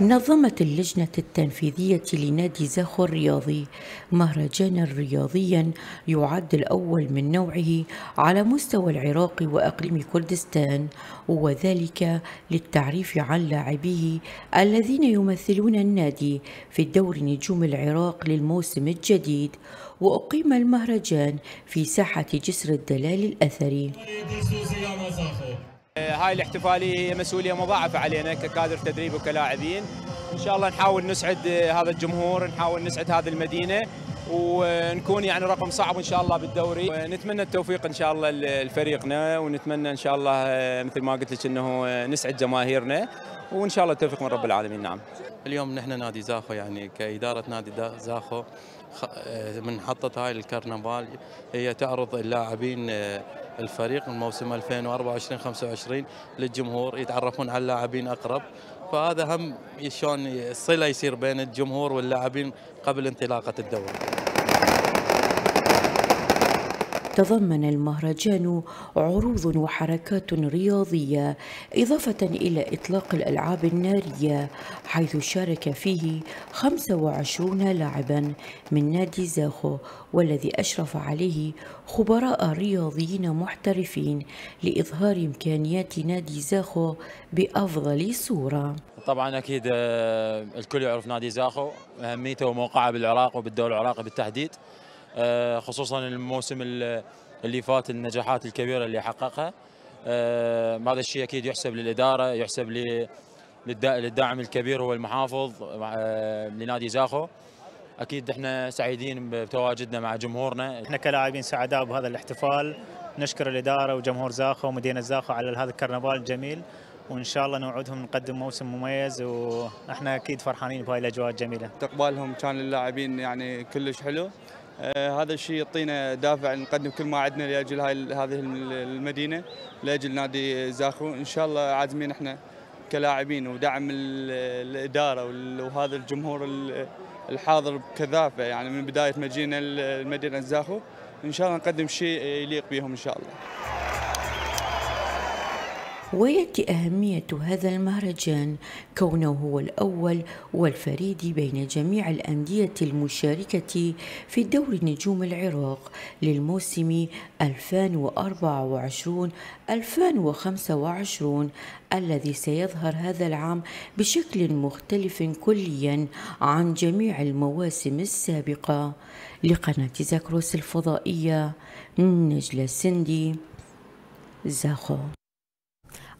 نظمت اللجنة التنفيذية لنادي زاخو الرياضي مهرجانا رياضيا يعد الأول من نوعه على مستوى العراق وأقليم كردستان، وذلك للتعريف عن لاعبيه الذين يمثلون النادي في دوري نجوم العراق للموسم الجديد. وأقيم المهرجان في ساحة جسر الدلال الأثري. هاي الاحتفالية هي مسؤولية مضاعفة علينا ككادر تدريب وكلاعبين. إن شاء الله نحاول نسعد هذا الجمهور، نحاول نسعد هذه المدينة، ونكون يعني رقم صعب إن شاء الله بالدوري. نتمنى التوفيق إن شاء الله لفريقنا، ونتمنى إن شاء الله مثل ما قلت لك إنه نسعد جماهيرنا، وإن شاء الله التوفيق من رب العالمين. نعم. اليوم نحن نادي زاخو يعني كإدارة نادي زاخو من حطت هاي الكرنفال هي تعرض اللاعبين الفريق الموسم 2024-25 للجمهور يتعرفون على اللاعبين اقرب، فهذا هم شلون الصله يصير بين الجمهور واللاعبين قبل انطلاقه الدوري. تضمن المهرجان عروض وحركات رياضية إضافة إلى إطلاق الألعاب النارية، حيث شارك فيه 25 لاعبا من نادي زاخو، والذي أشرف عليه خبراء رياضيين محترفين لإظهار إمكانيات نادي زاخو بأفضل صورة. طبعا أكيد الكل يعرف نادي زاخو أهميته وموقعه بالعراق وبالدوري العراقي بالتحديد، خصوصا الموسم اللي فات النجاحات الكبيره اللي حققها. هذا الشيء اكيد يحسب للاداره، يحسب للداعم الكبير هو المحافظ لنادي زاخو. اكيد احنا سعيدين بتواجدنا مع جمهورنا. احنا كلاعبين سعداء بهذا الاحتفال، نشكر الاداره وجمهور زاخو ومدينه زاخو على هذا الكرنفال الجميل، وان شاء الله نوعدهم نقدم موسم مميز، واحنا اكيد فرحانين بهاي الاجواء الجميله. استقبالهم كان اللاعبين يعني كلش حلو، هذا الشيء يعطينا دافع نقدم كل ما عندنا لاجل هذه المدينه، لاجل نادي زاخو. ان شاء الله عازمين احنا كلاعبين ودعم الاداره وهذا الجمهور الحاضر بكثافه، يعني من بدايه ما جينا المدينه زاخو ان شاء الله نقدم شيء يليق بهم ان شاء الله. ويأتي أهمية هذا المهرجان كونه هو الأول والفريد بين جميع الأندية المشاركة في دوري نجوم العراق للموسم 2024-2025 الذي سيظهر هذا العام بشكل مختلف كليا عن جميع المواسم السابقة. لقناة زاكروس الفضائية، نجلة السندي، زاخو.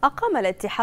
أقام الاتحاد